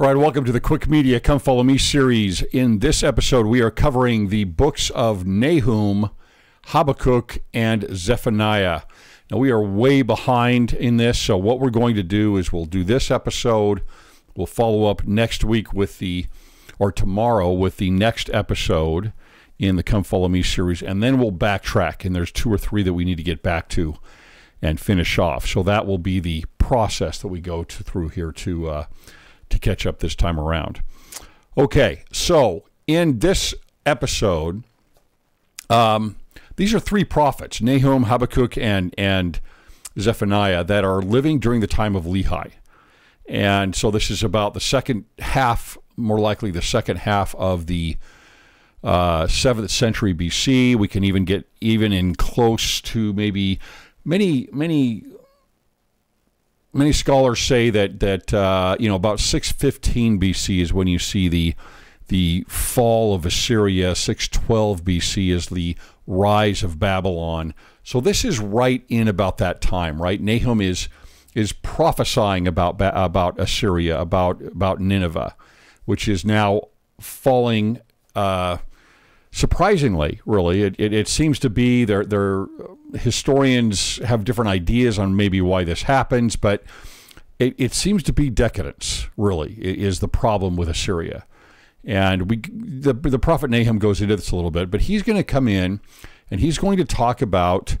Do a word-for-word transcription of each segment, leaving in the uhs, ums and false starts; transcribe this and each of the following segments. All right, welcome to the Quick Media Come Follow Me series. In this episode, we are covering the books of Nahum, Habakkuk, and Zephaniah. Now, we are way behind in this, so what we're going to do is we'll do this episode. We'll follow up next week with the, or tomorrow with the next episode in the Come Follow Me series, and then we'll backtrack, and there's two or three that we need to get back to and finish off. So that will be the process that we go to, through here to... Uh, to catch up this time around. Okay, so in this episode, um, these are three prophets, Nahum, Habakkuk, and, and Zephaniah, that are living during the time of Lehi. And so this is about the second half, more likely the second half of the uh, seventh century B C. We can even get even in close to maybe many, many... Many scholars say that that uh, you know, about six fifteen B C is when you see the the fall of Assyria. six twelve B C is the rise of Babylon. So this is right in about that time, right? Nahum is is prophesying about about Assyria, about about Nineveh, which is now falling. Uh, Surprisingly, really, it, it, it seems to be their, their historians have different ideas on maybe why this happens, but it, it seems to be decadence, really, is the problem with Assyria. And we the, the prophet Nahum goes into this a little bit, but he's going to come in and he's going to talk about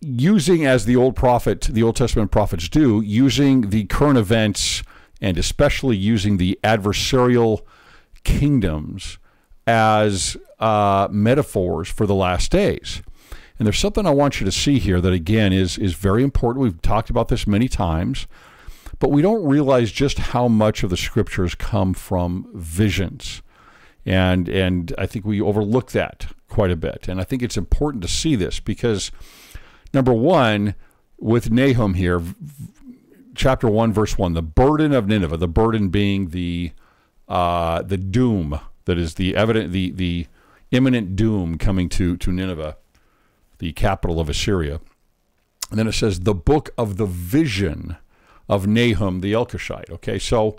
using, as the old prophet, the Old Testament prophets do, using the current events and especially using the adversarial kingdoms as uh, metaphors for the last days. And there's something I want you to see here that, again, is, is very important. We've talked about this many times, but we don't realize just how much of the Scriptures come from visions. And, and I think we overlook that quite a bit. And I think it's important to see this because, number one, with Nahum here, chapter one, verse one, the burden of Nineveh, the burden being the, uh, the doom, that is the evident, the the imminent doom coming to to Nineveh, the capital of Assyria. And then it says the book of the vision of Nahum the Elkoshite. Okay, so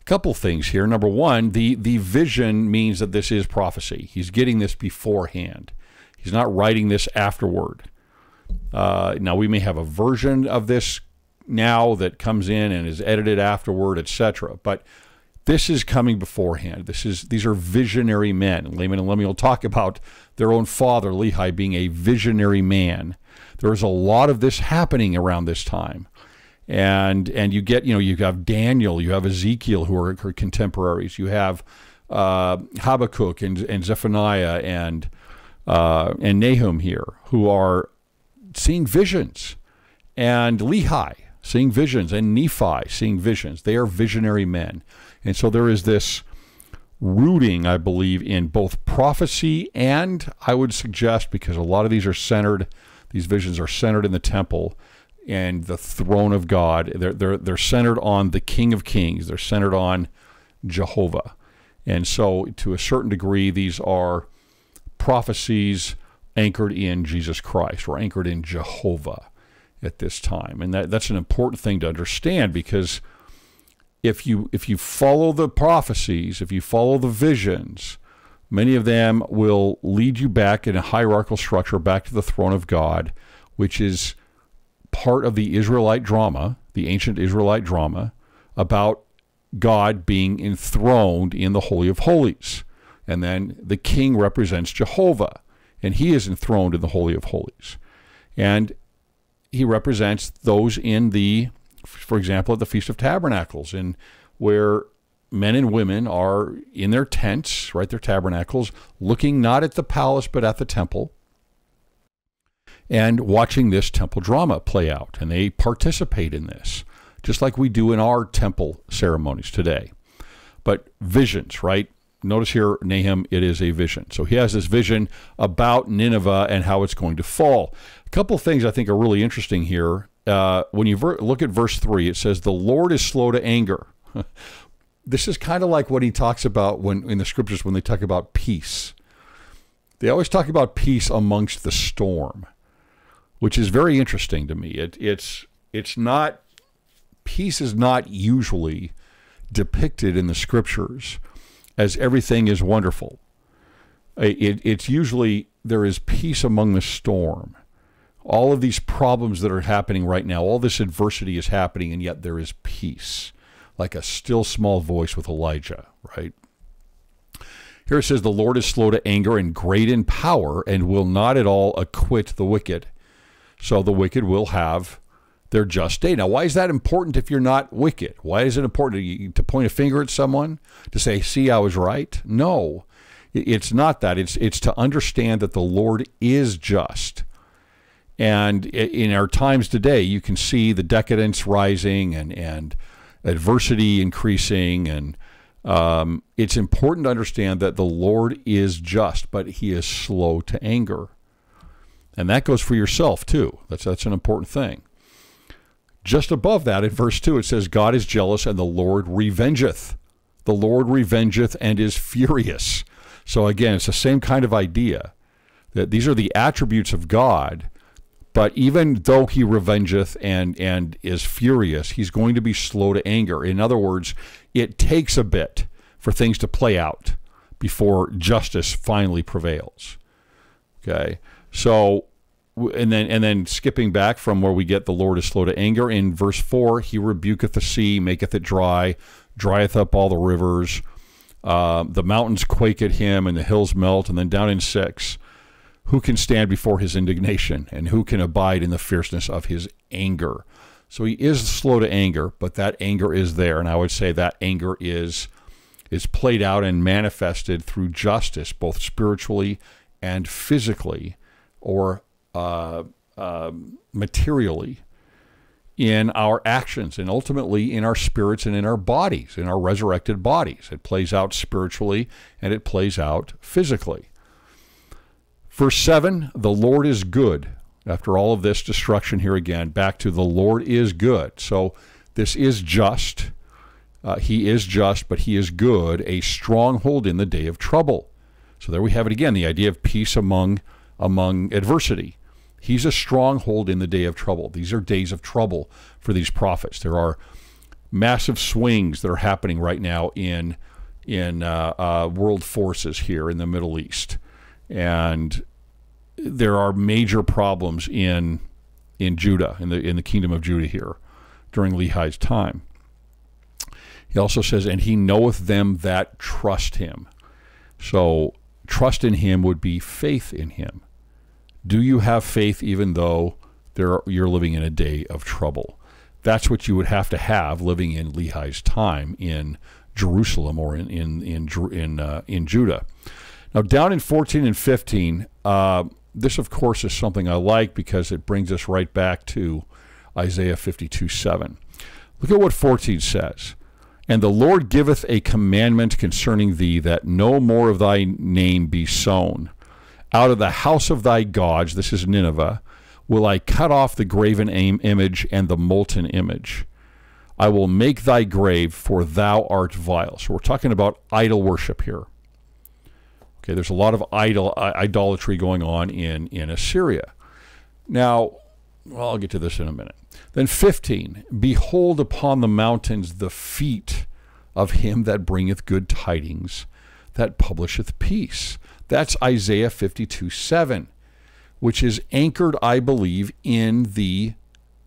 a couple things here. Number one, the the vision means that this is prophecy. He's getting this beforehand. He's not writing this afterward. Uh, now we may have a version of this now that comes in and is edited afterward, et cetera. But this is coming beforehand. This is these are visionary men. Laman and Lemuel talk about their own father, Lehi, being a visionary man. There is a lot of this happening around this time. And and you get, you know, you have Daniel, you have Ezekiel, who are her contemporaries. You have uh, Habakkuk and, and Zephaniah and, uh, and Nahum here, who are seeing visions. And Lehi, seeing visions. And Nephi, seeing visions. They are visionary men. And so there is this rooting, I believe, in both prophecy and, I would suggest, because a lot of these are centered, these visions are centered in the temple and the throne of God. They're, they're, they're centered on the King of Kings. They're centered on Jehovah. And so to a certain degree, these are prophecies anchored in Jesus Christ or anchored in Jehovah at this time. And that, that's an important thing to understand because If you, if you follow the prophecies, if you follow the visions, many of them will lead you back in a hierarchical structure back to the throne of God, which is part of the Israelite drama, the ancient Israelite drama, about God being enthroned in the Holy of Holies. And then the king represents Jehovah, and he is enthroned in the Holy of Holies. And he represents those in the... for example, at the Feast of Tabernacles, in where men and women are in their tents, right, their tabernacles, looking not at the palace but at the temple, and watching this temple drama play out. And they participate in this, just like we do in our temple ceremonies today. But visions, right? Notice here, Nahum, it is a vision. So he has this vision about Nineveh and how it's going to fall. A couple things I think are really interesting here. Uh, when you ver look at verse three, it says, the Lord is slow to anger. This is kind of like what he talks about when in the Scriptures when they talk about peace. They always talk about peace amongst the storm, which is very interesting to me. It, it's, it's not, peace is not usually depicted in the scriptures as everything is wonderful. It, it's usually there is peace among the storm. All of these problems that are happening right now, all this adversity is happening, and yet there is peace, like a still small voice with Elijah, right? Here it says, the Lord is slow to anger and great in power and will not at all acquit the wicked. So the wicked will have their just day. Now, why is that important if you're not wicked? Why is it important to point a finger at someone, to say, see, I was right? No, it's not that. It's, it's to understand that the Lord is just. And in our times today, you can see the decadence rising and, and adversity increasing. And um, it's important to understand that the Lord is just, but he is slow to anger. And that goes for yourself, too. That's, that's an important thing. Just above that, in verse two, it says, God is jealous, and the Lord revengeth. The Lord revengeth and is furious. So again, it's the same kind of idea, that these are the attributes of God. But even though he revengeth and, and is furious, he's going to be slow to anger. In other words, it takes a bit for things to play out before justice finally prevails. Okay, so, and then, and then skipping back from where we get the Lord is slow to anger, in verse four, he rebuketh the sea, maketh it dry, drieth up all the rivers. Uh, the mountains quake at him, and the hills melt. And then down in six, who can stand before his indignation, and who can abide in the fierceness of his anger? So he is slow to anger, but that anger is there, and I would say that anger is, is played out and manifested through justice, both spiritually and physically, or uh, uh, materially, in our actions, and ultimately in our spirits and in our bodies, in our resurrected bodies. It plays out spiritually, and it plays out physically. Verse seven, the Lord is good. After all of this destruction here again, back to the Lord is good. So this is just. Uh, he is just, but he is good, a stronghold in the day of trouble. So there we have it again, the idea of peace among, among adversity. He's a stronghold in the day of trouble. These are days of trouble for these prophets. There are massive swings that are happening right now in, in uh, uh, world forces here in the Middle East. And there are major problems in in Judah, in the in the kingdom of Judah here during Lehi's time. He also says, and he knoweth them that trust him. So trust in him would be faith in him. Do you have faith even though there are, you're living in a day of trouble? That's what you would have to have living in Lehi's time in Jerusalem, or in in in in, uh, in Judah. Now, down in fourteen and fifteen, uh, this, of course, is something I like because it brings us right back to Isaiah fifty-two seven. Look at what fourteen says. And the Lord giveth a commandment concerning thee, that no more of thy name be sown. Out of the house of thy gods, this is Nineveh, will I cut off the graven image and the molten image. I will make thy grave, for thou art vile. So we're talking about idol worship here. Okay, there's a lot of idol, idolatry going on in, in Assyria. Now, well, I'll get to this in a minute. Then fifteen, behold upon the mountains the feet of him that bringeth good tidings, that publisheth peace. That's Isaiah fifty-two seven, which is anchored, I believe, in the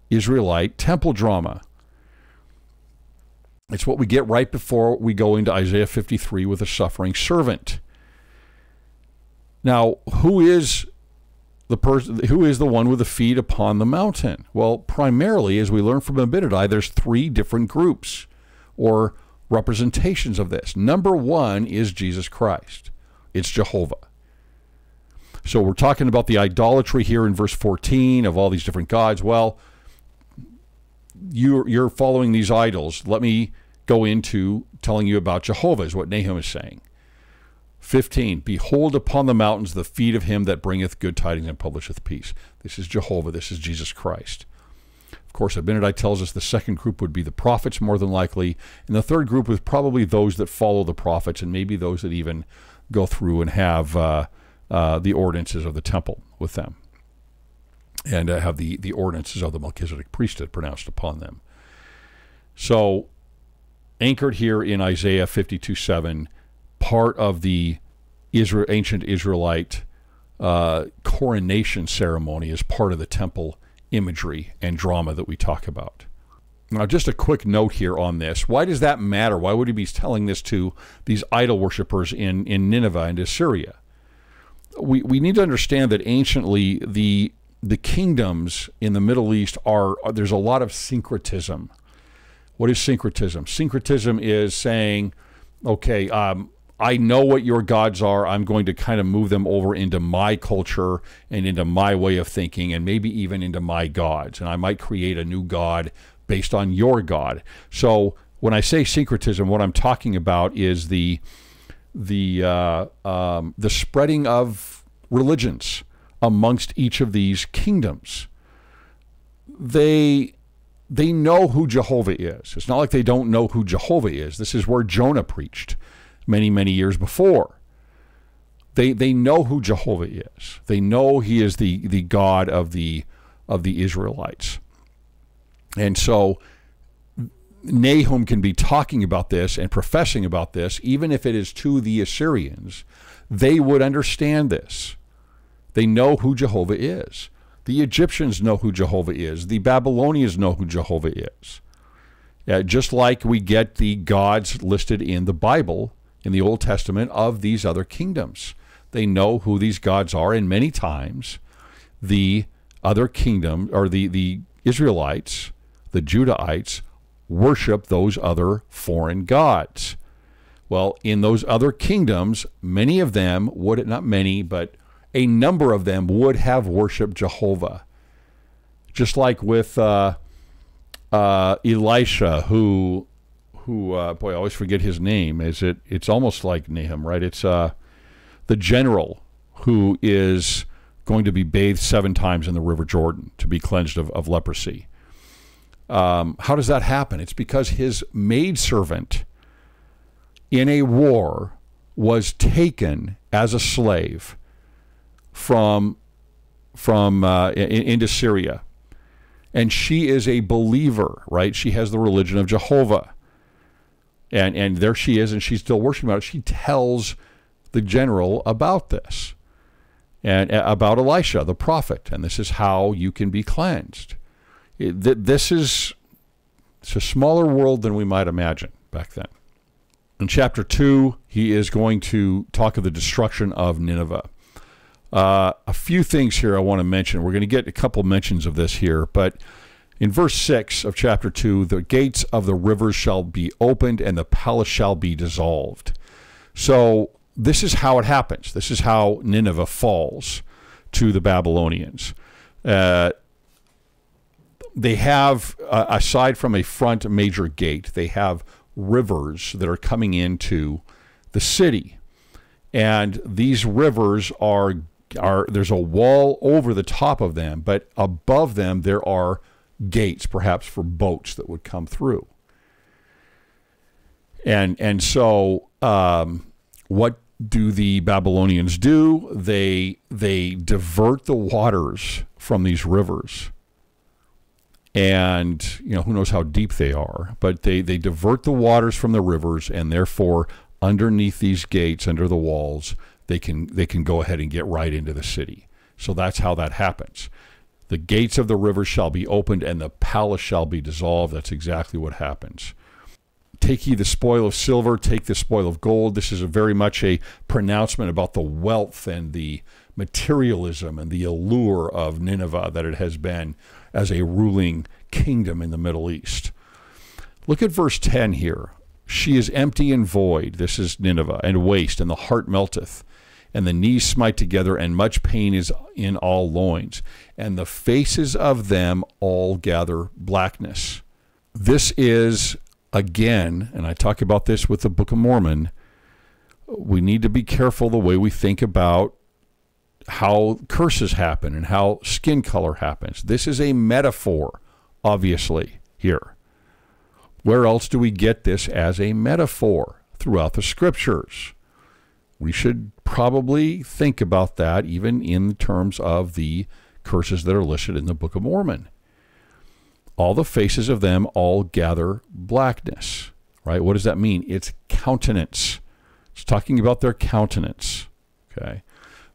Israelite temple drama. It's what we get right before we go into Isaiah fifty-three with a suffering servant. Now, who is the person? Who is the one with the feet upon the mountain? Well, primarily, as we learn from Abinadi, there's three different groups or representations of this. Number one is Jesus Christ. It's Jehovah. So we're talking about the idolatry here in verse fourteen of all these different gods. Well, you're, you're following these idols. Let me go into telling you about Jehovah, is what Nahum is saying. fifteen, behold upon the mountains the feet of him that bringeth good tidings and publisheth peace. This is Jehovah. This is Jesus Christ. Of course, Abinadi tells us the second group would be the prophets, more than likely, and the third group is probably those that follow the prophets, and maybe those that even go through and have uh, uh, the ordinances of the temple with them, and uh, have the, the ordinances of the Melchizedek priesthood pronounced upon them. So anchored here in Isaiah fifty-two seven, part of the Israel, ancient Israelite uh, coronation ceremony as part of the temple imagery and drama that we talk about. Now, just a quick note here on this. Why does that matter? Why would he be telling this to these idol worshippers in, in Nineveh and Assyria? We, we need to understand that anciently the, the kingdoms in the Middle East are, there's a lot of syncretism. What is syncretism? Syncretism is saying, okay, um, I know what your gods are. I'm going to kind of move them over into my culture and into my way of thinking and maybe even into my gods. And I might create a new god based on your god. So when I say syncretism, what I'm talking about is the the uh, um, the spreading of religions amongst each of these kingdoms. They they know who Jehovah is. It's not like they don't know who Jehovah is. This is where Jonah preached many many years before. They they know who Jehovah is. They know he is the the God of the of the Israelites. And so Nahum can be talking about this and professing about this, even if it is to the Assyrians. They would understand this. They know who Jehovah is. The Egyptians know who Jehovah is. The Babylonians know who Jehovah is. Uh, just like we get the gods listed in the Bible, in the Old Testament, of these other kingdoms. They know who these gods are, and many times the other kingdom, or the, the Israelites, the Judahites, worship those other foreign gods. Well, in those other kingdoms, many of them would, not many, but a number of them would have worshiped Jehovah. Just like with uh, uh, Elisha, who, who uh, boy, I always forget his name. Is it? It's almost like Nahum, right? It's uh, the general who is going to be bathed seven times in the River Jordan to be cleansed of, of leprosy. Um, how does that happen? It's because his maidservant in a war was taken as a slave from, from uh, in, into Syria. And she is a believer, right? She has the religion of Jehovah. And, and there she is, and she's still worshiping about it. She tells the general about this, and about Elisha, the prophet, and this is how you can be cleansed. It, this is it's a smaller world than we might imagine back then. In chapter two, he is going to talk of the destruction of Nineveh. Uh, a few things here I want to mention. We're going to get a couple mentions of this here, but in verse six of chapter two, the gates of the rivers shall be opened, and the palace shall be dissolved. So this is how it happens. This is how Nineveh falls to the Babylonians. Uh, they have, uh, aside from a front major gate, they have rivers that are coming into the city. And these rivers are, are there's a wall over the top of them, but above them there are gates, perhaps for boats that would come through. And, and so um, what do the Babylonians do? They, they divert the waters from these rivers. And, you know, who knows how deep they are, but they, they divert the waters from the rivers, and therefore underneath these gates, under the walls, they can, they can go ahead and get right into the city. So that's how that happens. The gates of the river shall be opened, and the palace shall be dissolved. That's exactly what happens. Take ye the spoil of silver, take the spoil of gold. This is a very much a pronouncement about the wealth and the materialism and the allure of Nineveh that it has been as a ruling kingdom in the Middle East. Look at verse ten here. She is empty and void, this is Nineveh, and waste, and the heart melteth, and the knees smite together, and much pain is in all loins, and the faces of them all gather blackness. This is, again, and I talk about this with the Book of Mormon, we need to be careful the way we think about how curses happen and how skin color happens. This is a metaphor, obviously, here. Where else do we get this as a metaphor throughout the scriptures? We should probably think about that even in terms of the curses that are listed in the Book of Mormon. All the faces of them all gather blackness, right? What does that mean? It's countenance. It's talking about their countenance, okay?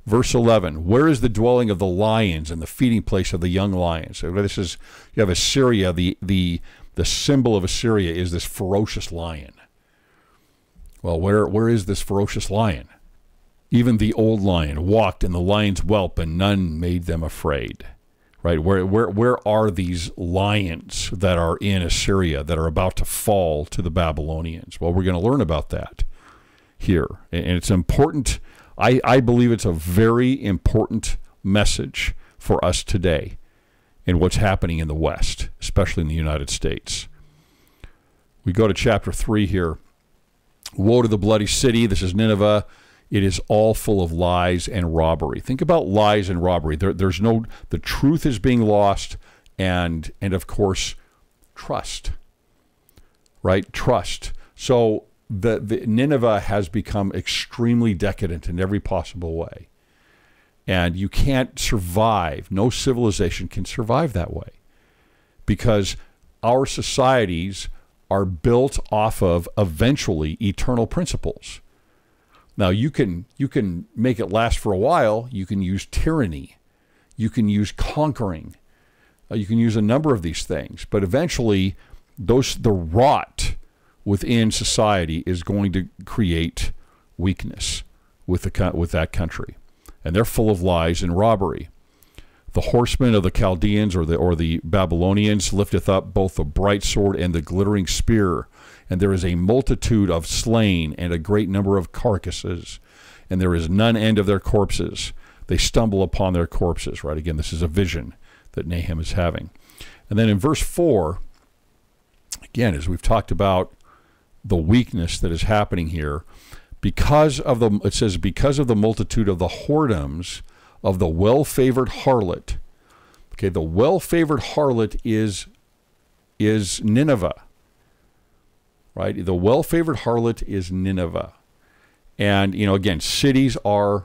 Verse eleven, where is the dwelling of the lions and the feeding place of the young lions? So this is, you have Assyria, the, the, the symbol of Assyria is this ferocious lion. Well, where, where is this ferocious lion? Even the old lion walked, and the lions whelp, and none made them afraid. Right? Where, where, where are these lions that are in Assyria that are about to fall to the Babylonians? Well, we're going to learn about that here. And it's important. I, I believe it's a very important message for us today in what's happening in the West, especially in the United States. We go to chapter three here. Woe to the bloody city. This is Nineveh. It is all full of lies and robbery. Think about lies and robbery. There, there's no, the truth is being lost, and, and of course, trust, right? Trust. So the, the Nineveh has become extremely decadent in every possible way. And you can't survive. No civilization can survive that way, because our societies are built off of eventually eternal principles. Now, you can, you can make it last for a while. You can use tyranny. You can use conquering. Uh, you can use a number of these things. But eventually, those, the rot within society is going to create weakness with, the, with that country. And they're full of lies and robbery. The horsemen of the Chaldeans or the, or the Babylonians lifteth up both the bright sword and the glittering spear. And there is a multitude of slain and a great number of carcasses, and there is none end of their corpses. They stumble upon their corpses, right? Again, this is a vision that Nahum is having. And then in verse four, again, as we've talked about the weakness that is happening here, because of the, it says, because of the multitude of the whoredoms of the well-favored harlot. Okay, the well-favored harlot is, is Nineveh. Right? The well-favored harlot is Nineveh. And, you know, again, cities are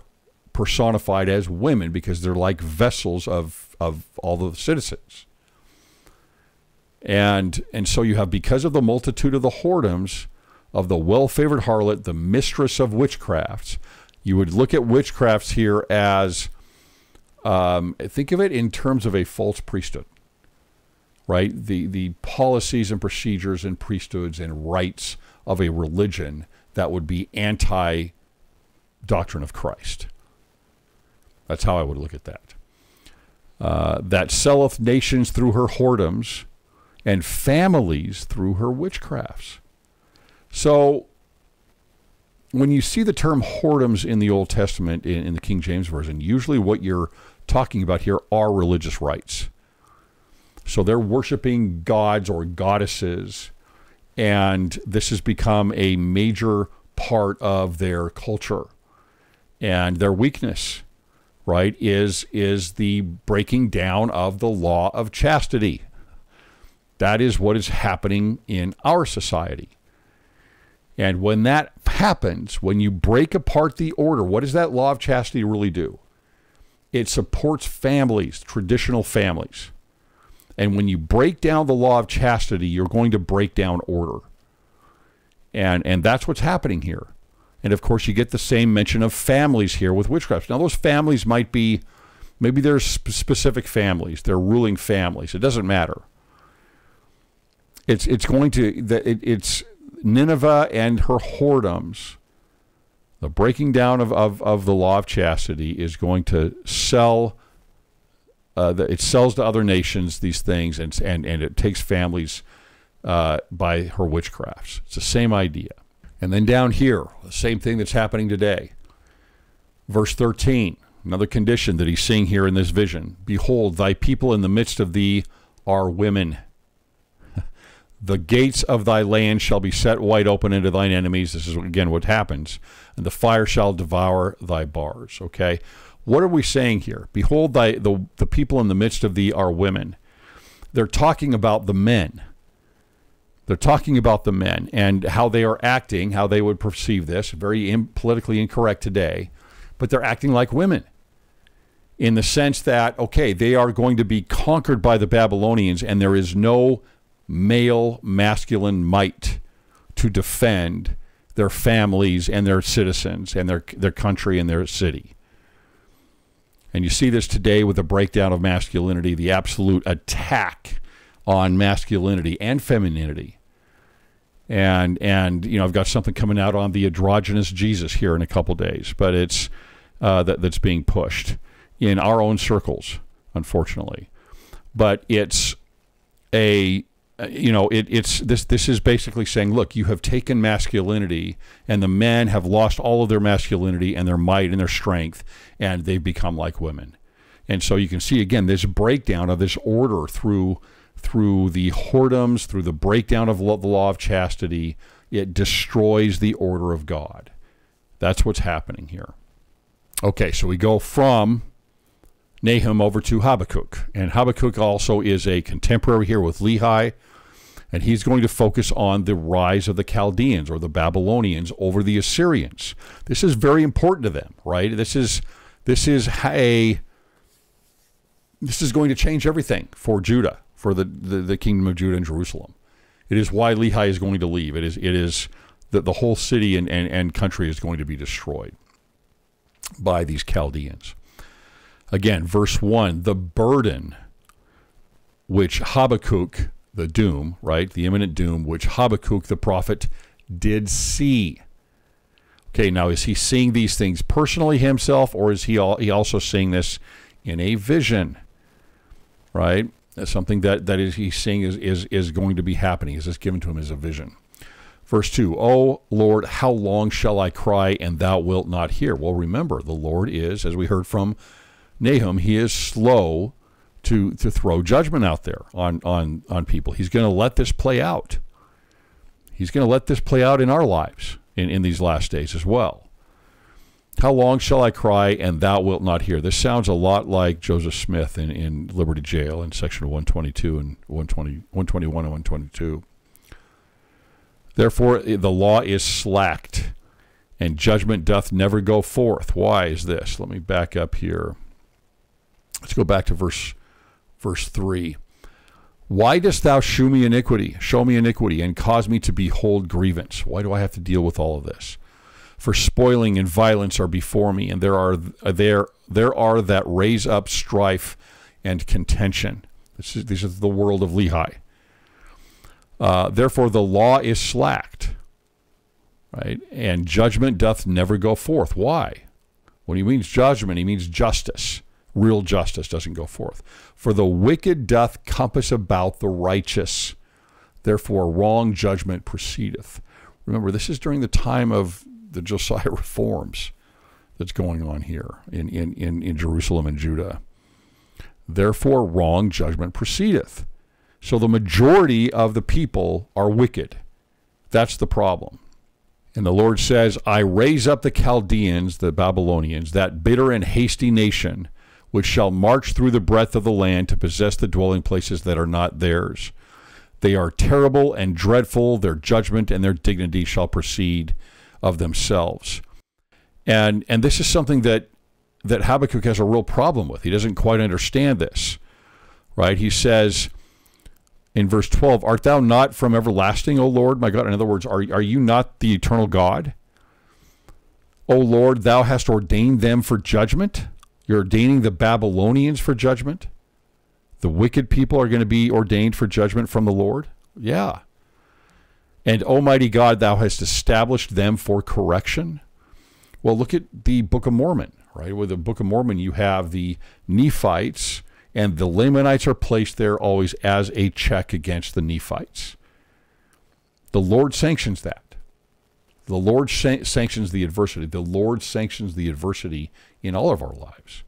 personified as women because they're like vessels of, of all the citizens. And, and so you have, because of the multitude of the whoredoms of the well-favored harlot, the mistress of witchcrafts. You would look at witchcrafts here as, um, think of it in terms of a false priesthood. Right? The, the policies and procedures and priesthoods and rites of a religion that would be anti-doctrine of Christ. That's how I would look at that. Uh, that selleth nations through her whoredoms and families through her witchcrafts. So when you see the term whoredoms in the Old Testament, in, in the King James Version, usually what you're talking about here are religious rites. So they're worshiping gods or goddesses, and this has become a major part of their culture. And their weakness, right, is, is the breaking down of the law of chastity. That is what is happening in our society. And when that happens, when you break apart the order, what does that law of chastity really do? It supports families, traditional families. And when you break down the law of chastity, you're going to break down order. And, and that's what's happening here. And, of course, you get the same mention of families here with witchcraft. Now, those families might be, maybe they're sp- specific families. They're ruling families. It doesn't matter. It's, it's going to, the, it, it's Nineveh and her whoredoms. The breaking down of, of, of the law of chastity is going to sell Uh, the, it sells to other nations these things, and and, and it takes families uh, by her witchcrafts. It's the same idea. And then down here, the same thing that's happening today. Verse thirteen, another condition that he's seeing here in this vision. Behold, thy people in the midst of thee are women. The gates of thy land shall be set wide open into thine enemies. This is, again, what happens. And the fire shall devour thy bars. Okay? What are we saying here? Behold, thy, the, the people in the midst of thee are women. They're talking about the men. They're talking about the men and how they are acting, how they would perceive this. Very in, politically incorrect today. But they're acting like women in the sense that, okay, they are going to be conquered by the Babylonians, and there is no male masculine might to defend their families and their citizens and their, their country and their city. And you see this today with the breakdown of masculinity, the absolute attack on masculinity and femininity. And, and you know, I've got something coming out on the androgynous Jesus here in a couple days, but it's uh, that, that's being pushed in our own circles, unfortunately. But it's a, you know, it, it's this, this is basically saying, look, you have taken masculinity, and the men have lost all of their masculinity and their might and their strength, and they've become like women. And so you can see, again, this breakdown of this order through, through the whoredoms, through the breakdown of lo- the law of chastity. It destroys the order of God. That's what's happening here. Okay, so we go from Nahum over to Habakkuk. And Habakkuk also is a contemporary here with Lehi, and he's going to focus on the rise of the Chaldeans or the Babylonians over the Assyrians. This is very important to them, right? This is, this is, a, this is going to change everything for Judah, for the, the, the kingdom of Judah and Jerusalem. It is why Lehi is going to leave. It is, it is that the whole city and, and, and country is going to be destroyed by these Chaldeans. Again, verse one, the burden which Habakkuk, the doom, right, the imminent doom, which Habakkuk the prophet did see. Okay, now is he seeing these things personally himself, or is he, all, he also seeing this in a vision, right? That's something that, that is he's seeing is, is, is going to be happening. Is this given to him as a vision? Verse two, O Lord, how long shall I cry, and thou wilt not hear? Well, remember, the Lord is, as we heard from Nahum, he is slow to, to throw judgment out there on, on, on people. He's going to let this play out. He's going to let this play out in our lives in, in these last days as well. How long shall I cry, and thou wilt not hear? This sounds a lot like Joseph Smith in, in Liberty Jail in section one twenty-two and one twenty, one twenty-one and one twenty-two. Therefore, the law is slacked, and judgment doth never go forth. Why is this? Let me back up here. Let's go back to verse, verse three. Why dost thou shew me iniquity, show me iniquity, and cause me to behold grievance? Why do I have to deal with all of this? For spoiling and violence are before me, and there are, there, there are that raise up strife and contention. This is, this is the world of Lehi. Uh, therefore the law is slacked, right? And judgment doth never go forth. Why? When he means judgment, he means justice. Real justice doesn't go forth. For the wicked doth compass about the righteous, therefore wrong judgment proceedeth. Remember, this is during the time of the Josiah reforms that's going on here in, in, in, in Jerusalem and Judah. Therefore wrong judgment proceedeth. So the majority of the people are wicked. That's the problem. And the Lord says, I raise up the Chaldeans, the Babylonians, that bitter and hasty nation, which shall march through the breadth of the land to possess the dwelling places that are not theirs. They are terrible and dreadful. Their judgment and their dignity shall proceed of themselves. And, and this is something that, that Habakkuk has a real problem with. He doesn't quite understand this, right? He says in verse twelve, art thou not from everlasting, O Lord, my God? In other words, are, are you not the eternal God? O Lord, thou hast ordained them for judgment. You're ordaining the Babylonians for judgment? The wicked people are going to be ordained for judgment from the Lord? Yeah. And Almighty God, thou hast established them for correction? Well, look at the Book of Mormon, right? With the Book of Mormon, you have the Nephites, and the Lamanites are placed there always as a check against the Nephites. The Lord sanctions that. The Lord sanctions the adversity. The Lord sanctions the adversity in all of our lives.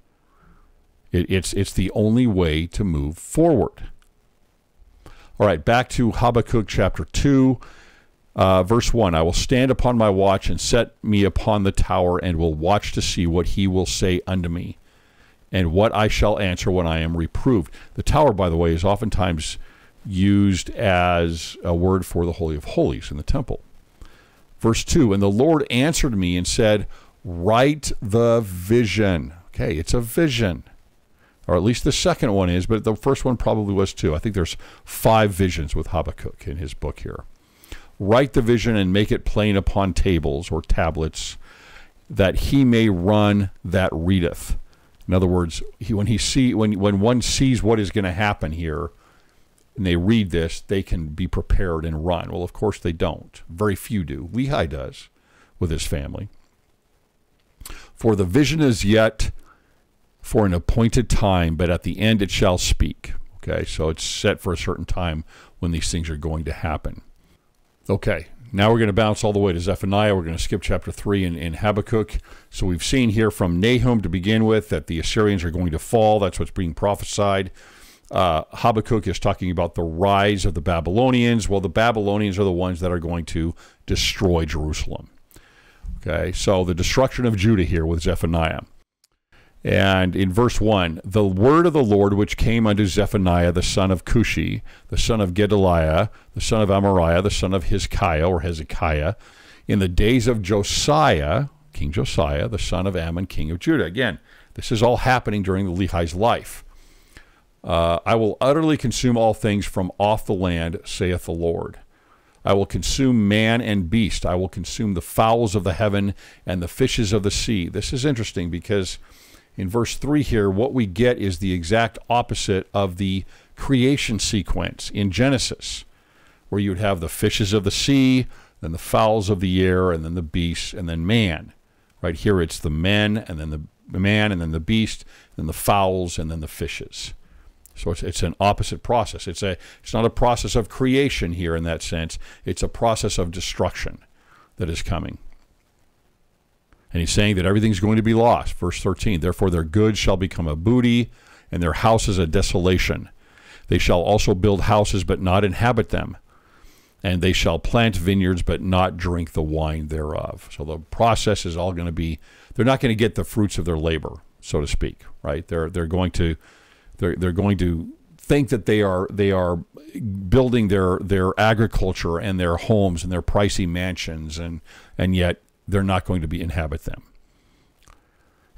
It, it's, it's the only way to move forward. All right, back to Habakkuk chapter two, uh, verse one. I will stand upon my watch and set me upon the tower, and will watch to see what he will say unto me, and what I shall answer when I am reproved. The tower, by the way, is oftentimes used as a word for the Holy of Holies in the temple. Verse two, and the Lord answered me and said, write the vision. Okay, it's a vision. Or at least the second one is, but the first one probably was too. I think there's five visions with Habakkuk in his book here. write the vision and make it plain upon tables or tablets, that he may run that readeth. In other words, he, when he see when when one sees what is going to happen here, and they read this, they can be prepared and run. Well, of course they don't. Very few do. Lehi does with his family. For the vision is yet for an appointed time, but at the end it shall speak. Okay, so it's set for a certain time when these things are going to happen. Okay, now we're going to bounce all the way to Zephaniah. We're going to skip chapter three in, in Habakkuk. So we've seen here from Nahum to begin with that the Assyrians are going to fall. That's what's being prophesied. Uh, Habakkuk is talking about the rise of the Babylonians. Well, the Babylonians are the ones that are going to destroy Jerusalem. Okay, so the destruction of Judah here with Zephaniah. And in verse one, the word of the Lord which came unto Zephaniah, the son of Cushi, the son of Gedaliah, the son of Amariah, the son of Hezekiah, or Hezekiah, in the days of Josiah, King Josiah, the son of Ammon, king of Judah. Again, this is all happening during the Lehi's life. Uh, I will utterly consume all things from off the land, saith the Lord. I will consume man and beast. I will consume the fowls of the heaven and the fishes of the sea. This is interesting because in verse three here, what we get is the exact opposite of the creation sequence in Genesis, where you'd have the fishes of the sea, then the fowls of the air, and then the beasts, and then man. Right here, it's the men, and then the man, and then the beast, then the fowls, and then the fishes. So it's, it's an opposite process. It's, a, it's not a process of creation here in that sense. It's a process of destruction that is coming. And he's saying that everything's going to be lost. Verse thirteen, therefore their goods shall become a booty, and their houses a desolation. They shall also build houses, but not inhabit them. And they shall plant vineyards, but not drink the wine thereof. So the process is all going to be, they're not going to get the fruits of their labor, so to speak, right? They're, they're going to... They're, they're going to think that they are they are building their their agriculture and their homes and their pricey mansions, and and yet they're not going to be inhabit them.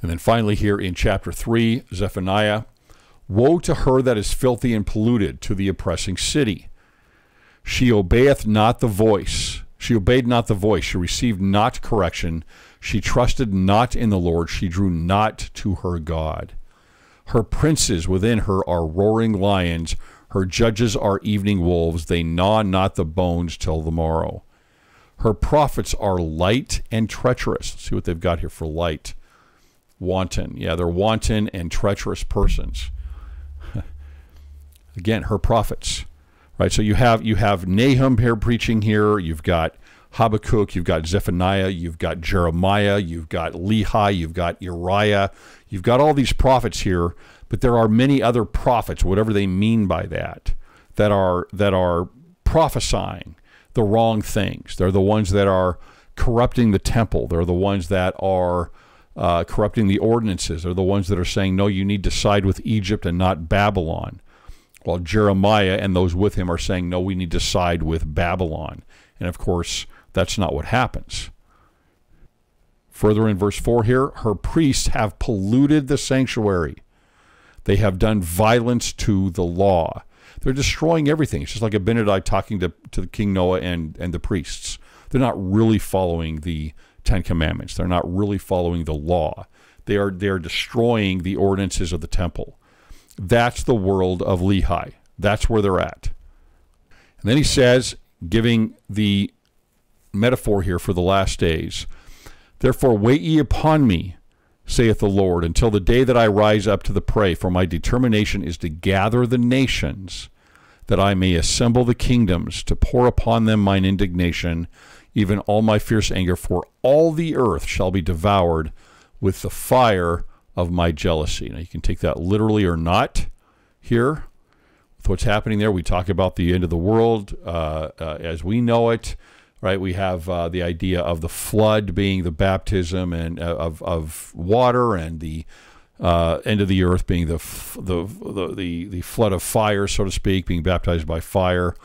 And then finally here in chapter three, Zephaniah, woe to her that is filthy and polluted, to the oppressing city. She obeyeth not the voice. She obeyed not the voice. She received not correction. She trusted not in the Lord. She drew not to her God. Her princes within her are roaring lions. Her judges are evening wolves. They gnaw not the bones till the morrow. Her prophets are light and treacherous. Let's see what they've got here for light. Wanton. Yeah, they're wanton and treacherous persons. Again, her prophets. Right, so you have, you have Nahum here preaching here. You've got Habakkuk, you've got Zephaniah, you've got Jeremiah, you've got Lehi, you've got Uriah, you've got all these prophets here, but there are many other prophets, whatever they mean by that, that are, that are prophesying the wrong things. They're the ones that are corrupting the temple. They're the ones that are uh, corrupting the ordinances. They're the ones that are saying, no, you need to side with Egypt and not Babylon. While Jeremiah and those with him are saying, no, we need to side with Babylon. And of course, that's not what happens. Further in verse four here, her priests have polluted the sanctuary. They have done violence to the law. They're destroying everything. It's just like Abinadi talking to, to King Noah and, and the priests. They're not really following the Ten Commandments. They're not really following the law. They are, they are destroying the ordinances of the temple. That's the world of Lehi. That's where they're at. And then he says, giving the metaphor here for the last days, therefore wait ye upon me, saith the Lord, until the day that I rise up to the prey, for my determination is to gather the nations, that I may assemble the kingdoms, to pour upon them mine indignation, even all my fierce anger, for all the earth shall be devoured with the fire of my jealousy. Now you can take that literally or not here. What's happening there? We talk about the end of the world uh, uh, as we know it, right? We have uh, the idea of the flood being the baptism and uh, of of water, and the uh, end of the earth being the, f the the the the flood of fire, so to speak, being baptized by fire.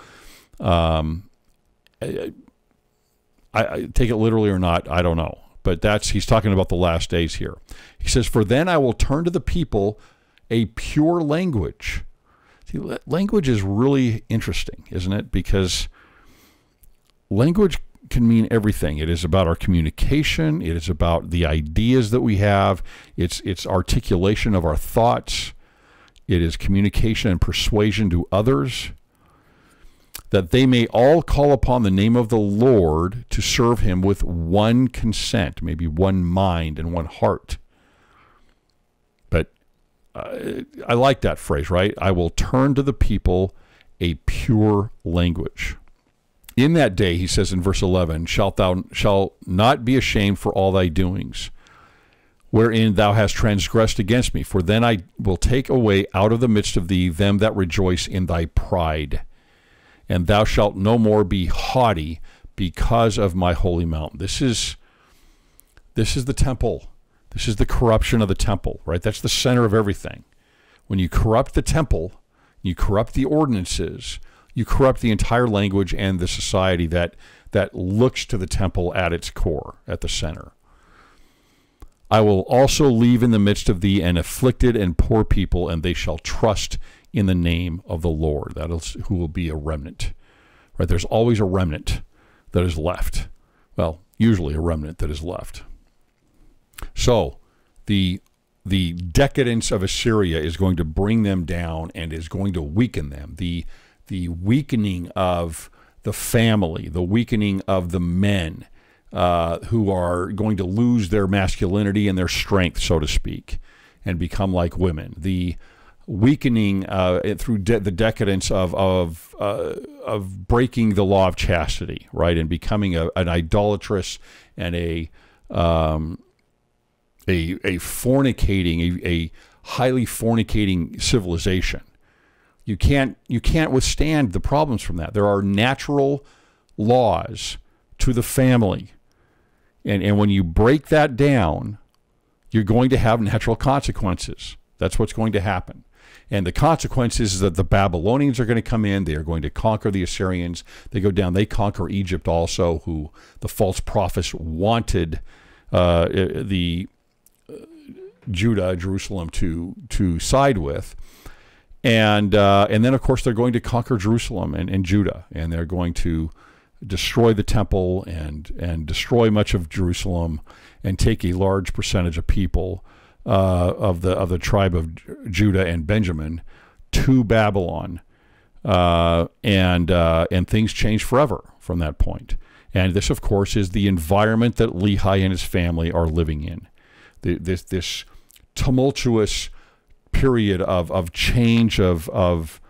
Um, I, I take it literally or not, I don't know, but that's he's talking about the last days here. He says, "For then I will turn to the people a pure language." See, language is really interesting, isn't it? Because language can mean everything. It is about our communication. It is about the ideas that we have. It's, it's articulation of our thoughts. It is communication and persuasion to others, that they may all call upon the name of the Lord to serve him with one consent, maybe one mind and one heart. But uh, I like that phrase, right? I will turn to the people a pure language. In that day, he says in verse eleven, shalt thou shalt not be ashamed for all thy doings, wherein thou hast transgressed against me. For then I will take away out of the midst of thee them that rejoice in thy pride. And thou shalt no more be haughty because of my holy mountain. This is, this is the temple. This is the corruption of the temple, right? That's the center of everything. When you corrupt the temple, you corrupt the ordinances, you corrupt the entire language and the society that, that looks to the temple at its core, at the center. I will also leave in the midst of thee an afflicted and poor people, and they shall trust in the name of the Lord. That is who will be a remnant, right? There's always a remnant that is left. Well, usually a remnant that is left. So the, the decadence of Assyria is going to bring them down and is going to weaken them. The, the weakening of the family, the weakening of the men uh, who are going to lose their masculinity and their strength, so to speak, and become like women. The weakening uh, through de the decadence of of uh, of breaking the law of chastity, right, and becoming a, an idolatrous and a um, a a fornicating a, a highly fornicating civilization. You can't you can't withstand the problems from that. There are natural laws to the family, and and when you break that down, you're going to have natural consequences. That's what's going to happen. And the consequence is that the Babylonians are going to come in. They are going to conquer the Assyrians. They go down. They conquer Egypt also, who the false prophets wanted uh, the uh, Judah, Jerusalem, to to side with. And uh, and then, of course, they're going to conquer Jerusalem and, and Judah, and they're going to destroy the temple and and destroy much of Jerusalem and take a large percentage of people Uh, of the of the tribe of Judah and Benjamin to Babylon, uh, and uh, and things change forever from that point. And this, of course, is the environment that Lehi and his family are living in. The, this this tumultuous period of of change of of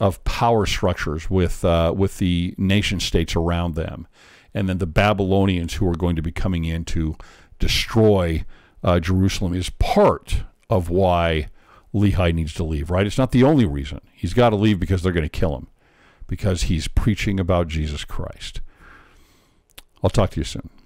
of power structures with uh, with the nation states around them, and then the Babylonians who are going to be coming in to destroy Uh, Jerusalem is part of why Lehi needs to leave, right? It's not the only reason. He's got to leave because they're going to kill him, because he's preaching about Jesus Christ. I'll talk to you soon.